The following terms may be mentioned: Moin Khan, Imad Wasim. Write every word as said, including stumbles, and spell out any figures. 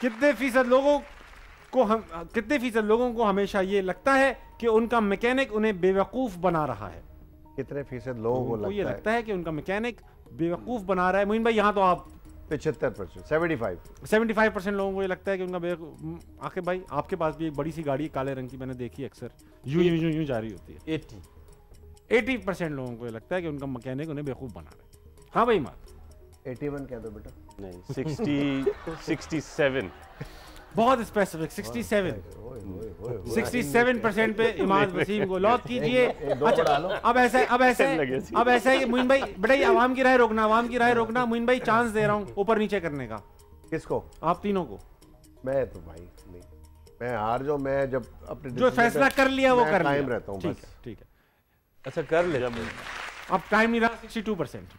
कितने फीसद लोगों को हम कितने फीसद लोगों को हमेशा ये लगता है कि उनका मैकेनिक उन्हें बेवकूफ़ बना रहा है? कितने फीसद लोगों को लगता, ये लगता है? है कि उनका मैकेनिक बेवकूफ़ बना रहा है। मोइन भाई यहाँ तो आप पचहत्तर percent seventy five seventy five percent लोगों को ये लगता है कि उनका बेवकूफ़। आखिर भाई आपके पास भी एक बड़ी सी गाड़ी है काले रंग की, मैंने देखी अक्सर यूं यूं यूं यूं जारी होती है। एट्टी एटी परसेंट लोगों को ये लगता है कि उनका मैकेनिक उन्हें बेवकूफ़ बना रहा है। हाँ भाई माँ एटी वन कह दो बेटा। नहीं सिक्सटी सिक्सटी सेवन बहुत specific sixty seven sixty seven percent पे इमाद वसीम को लॉक कीजिए। अच्छा अब ऐसा अब ऐसा अब ऐसा है कि मोइन भाई बेटा ये आवाम की राय रोकना आवाम की राय रोकना मोइन भाई चांस दे रहा हूँ ऊपर नीचे करने का। किसको? आप तीनों को। मैं तो भाई नहीं, मैं हार जाऊँ। मैं जब अपने जो फैसला कर लिया वो कर लिया, रहता हूँ। ठीक है ठीक है अच्छा कर ले, अब टाइम नहीं रहा। Sixty two percent